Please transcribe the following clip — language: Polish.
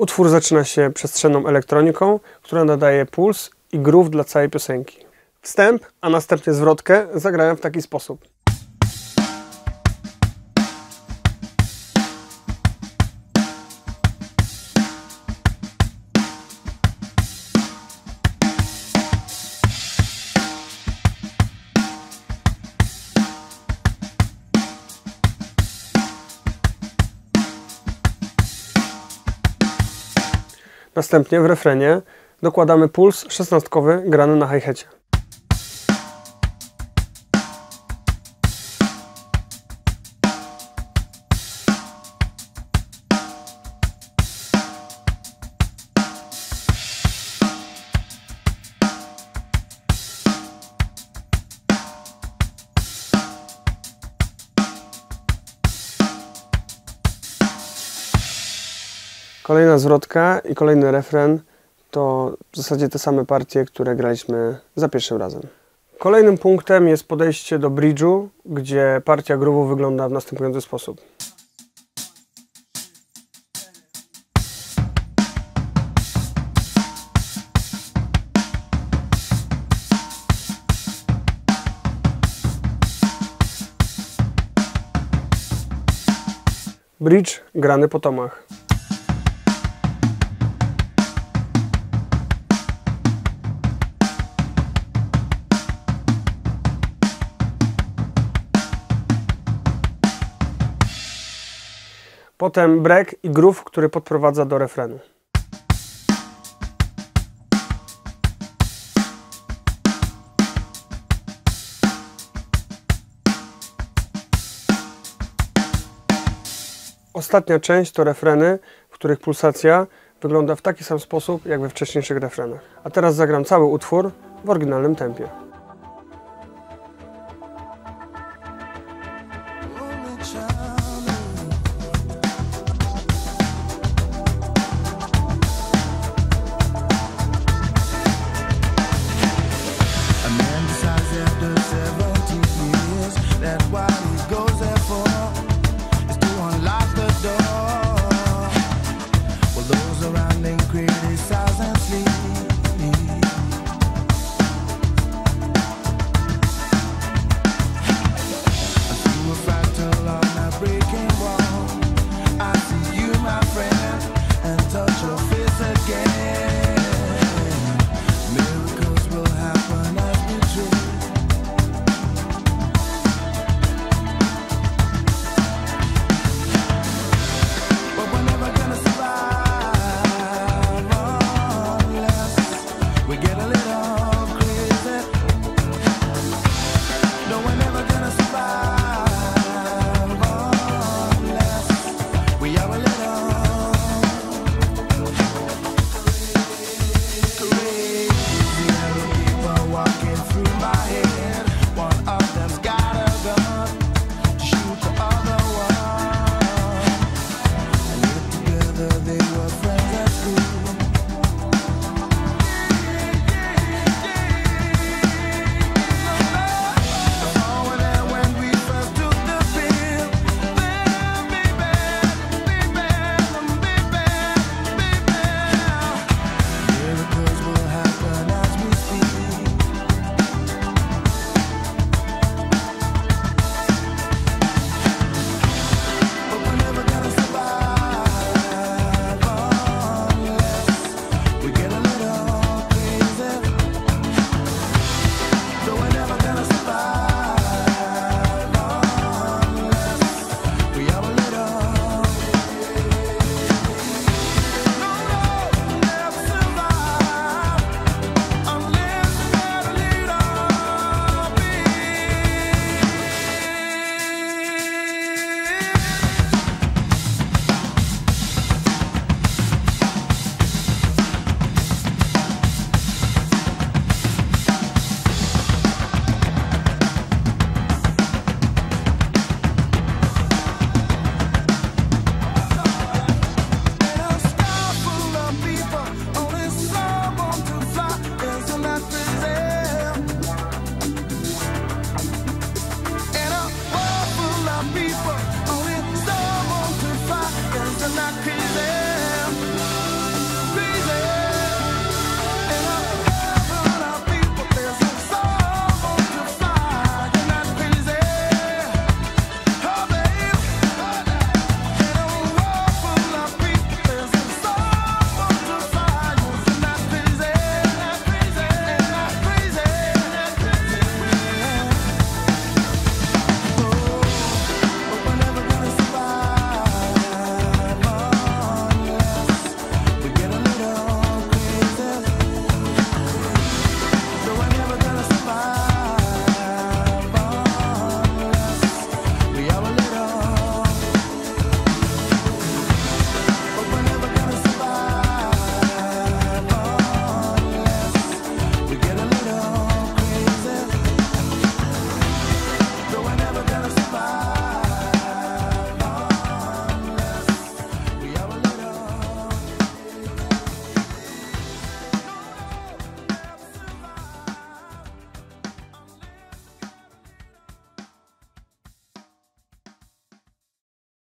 Utwór zaczyna się przestrzenną elektroniką, która nadaje puls i groove dla całej piosenki. Wstęp, a następnie zwrotkę zagrałem w taki sposób. Następnie w refrenie dokładamy puls szesnastkowy grany na hi-hacie. Kolejna zwrotka i kolejny refren to w zasadzie te same partie, które graliśmy za pierwszym razem. Kolejnym punktem jest podejście do bridge'u, gdzie partia groove'u wygląda w następujący sposób. Bridge grany po tomach. Potem break i groove, który podprowadza do refrenu. Ostatnia część to refreny, w których pulsacja wygląda w taki sam sposób, jak we wcześniejszych refrenach. A teraz zagram cały utwór w oryginalnym tempie.